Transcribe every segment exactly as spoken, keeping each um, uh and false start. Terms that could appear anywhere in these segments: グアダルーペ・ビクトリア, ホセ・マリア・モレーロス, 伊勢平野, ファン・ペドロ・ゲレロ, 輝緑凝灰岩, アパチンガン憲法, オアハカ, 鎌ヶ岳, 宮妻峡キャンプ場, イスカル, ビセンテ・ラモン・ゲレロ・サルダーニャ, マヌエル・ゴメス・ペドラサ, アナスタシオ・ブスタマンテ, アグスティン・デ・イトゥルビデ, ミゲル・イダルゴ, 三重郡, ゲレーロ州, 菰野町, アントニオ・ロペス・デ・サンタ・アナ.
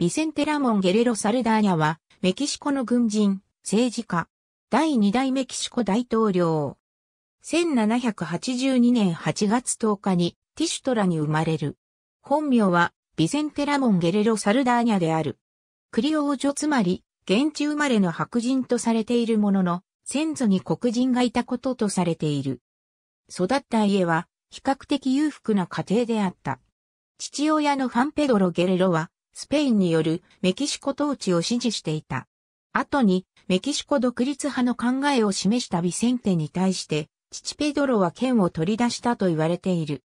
ビセンテ・ラモン・ゲレロ・サルダーニャは、メキシコの軍人、政治家、だいにだいメキシコ大統領。せんななひゃくはちじゅうにねんはちがつとおかにティシュトラに生まれる。本名はビセンテ・ラモン・ゲレロ・サルダーニャである。クリオージョつまり現地生まれの白人とされているものの、先祖に黒人がいたこととされている。育った家は比較的裕福な家庭であった。父親のファン・ペドロ・ゲレロはスペインによるメキシコ統治を支持していた。後にメキシコ独立派の考えを示したビセンテに対して、父ペドロは剣を取り出したと言われている。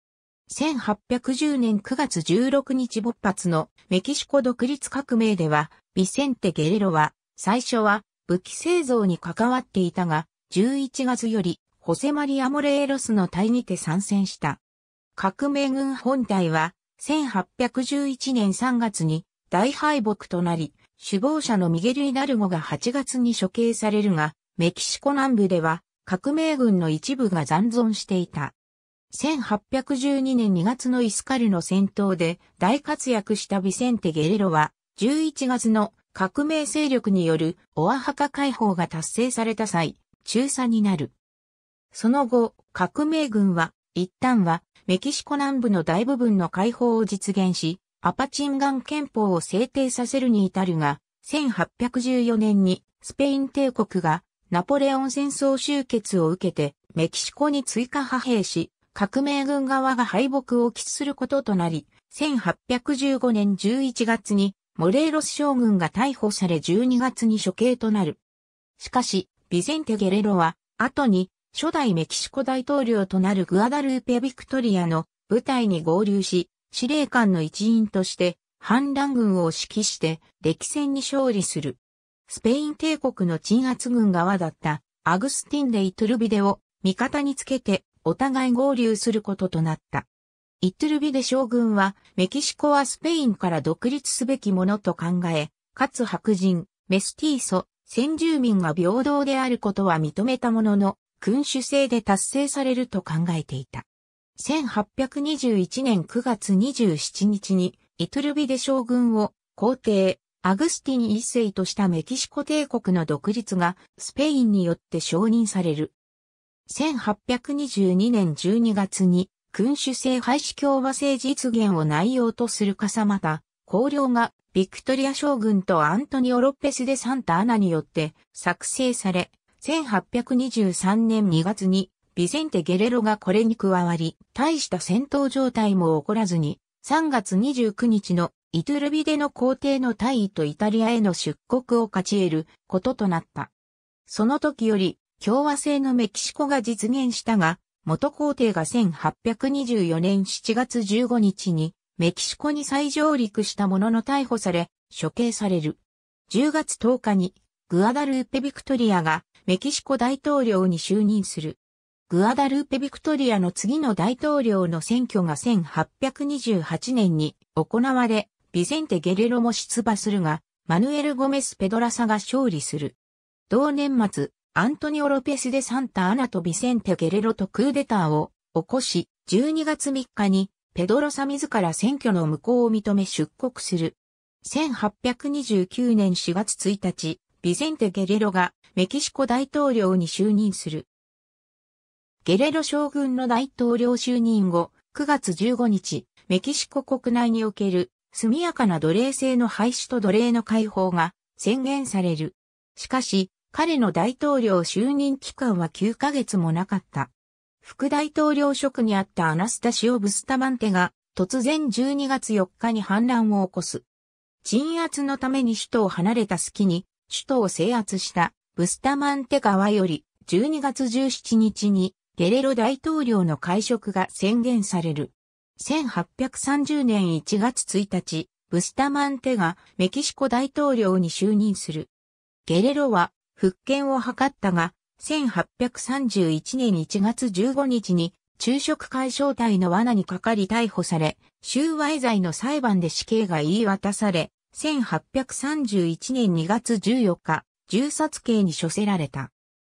せんはっぴゃくじゅうねんくがつじゅうろくにち勃発のメキシコ独立革命では、ビセンテ・ゲレロは最初は武器製造に関わっていたが、じゅういちがつよりホセ・マリア・モレーロスの隊にて参戦した。革命軍本隊はせんはっぴゃくじゅういちねんさんがつに大敗北となり、首謀者のミゲル・イダルゴがはちがつに処刑されるが、メキシコ南部では革命軍の一部が残存していた。せんはっぴゃくじゅうにねんにがつのイスカルの戦闘で大活躍したビセンテ・ゲレロは、じゅういちがつの革命勢力によるオアハカ解放が達成された際、中佐になる。その後、革命軍は、一旦はメキシコ南部の大部分の解放を実現し、アパチンガン憲法を制定させるに至るが、せんはっぴゃくじゅうよねんにスペイン帝国が、ナポレオン戦争終結を受けて、メキシコに追加派兵し、革命軍側が敗北を喫することとなり、せんはっぴゃくじゅうごねんじゅういちがつに、モレーロス将軍が逮捕されじゅうにがつに処刑となる。しかし、ビセンテ・ゲレロは、後に、初代メキシコ大統領となるグアダルーペ・ビクトリアの部隊に合流し、司令官の一員として、反乱軍を指揮して、歴戦に勝利する。スペイン帝国の鎮圧軍側だったアグスティン・デ・イトゥルビデを味方につけてお互い合流することとなった。イトゥルビデ将軍はメキシコはスペインから独立すべきものと考え、かつ白人、メスティーソ、先住民が平等であることは認めたものの、君主制で達成されると考えていた。せんはっぴゃくにじゅういちねんくがつにじゅうしちにちにイトゥルビデ将軍を皇帝、アグスティン一世としたメキシコ帝国の独立がスペインによって承認される。せんはっぴゃくにじゅうにねんじゅうにがつに君主制廃止共和制実現を内容とする笠又公領がビクトリア将軍とアントニオ・ロペス・デ・サンタ・アナによって作成され、せんはっぴゃくにじゅうさんねんにがつにビセンテ・ゲレロがこれに加わり、大した戦闘状態も起こらずにさんがつにじゅうくにちのイトゥルビデの皇帝の退位とイタリアへの出国を勝ち得ることとなった。その時より共和制のメキシコが実現したが、元皇帝がせんはっぴゃくにじゅうよねんしちがつじゅうごにちにメキシコに再上陸したものの逮捕され、処刑される。じゅうがつとおかにグアダルーペ・ビクトリアがメキシコ大統領に就任する。グアダルーペ・ビクトリアの次の大統領の選挙がせんはっぴゃくにじゅうはちねんに行われ、ビセンテ・ゲレロも出馬するが、マヌエル・ゴメス・ペドラサが勝利する。同年末、アントニオ・ロペス・デ・サンタ・アナとビセンテ・ゲレロとクーデターを起こし、じゅうにがつみっかにペドラサ自ら選挙の無効を認め出国する。せんはっぴゃくにじゅうきゅうねんしがつついたち、ビセンテ・ゲレロがメキシコ大統領に就任する。ゲレロ将軍の大統領就任後、くがつじゅうごにち、メキシコ国内における速やかな奴隷制の廃止と奴隷の解放が宣言される。しかし、彼の大統領就任期間はきゅうかげつもなかった。副大統領職にあったアナスタシオ・ブスタマンテが突然じゅうにがつよっかに反乱を起こす。鎮圧のために首都を離れた隙に首都を制圧したブスタマンテ側よりじゅうにがつじゅうしちにちにゲレロ大統領の解職が宣言される。せんはっぴゃくさんじゅうねんいちがつついたち、ブスタマンテがメキシコ大統領に就任する。ゲレロは復権を図ったが、せんはっぴゃくさんじゅういちねんいちがつじゅうごにちに昼食会招待の罠にかかり逮捕され、収賄罪の裁判で死刑が言い渡され、せんはっぴゃくさんじゅういちねんにがつじゅうよっか、銃殺刑に処せられた。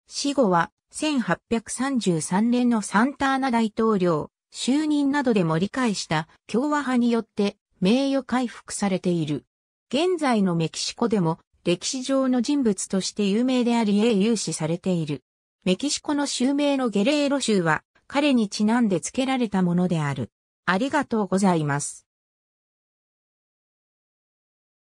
死後はせんはっぴゃくさんじゅうさんねんのサンタアナ大統領、就任などで盛り返した共和派によって名誉回復されている。現在のメキシコでも歴史上の人物として有名であり英雄視されている。メキシコの州名のゲレーロ州は彼にちなんで付けられたものである。ありがとうございます。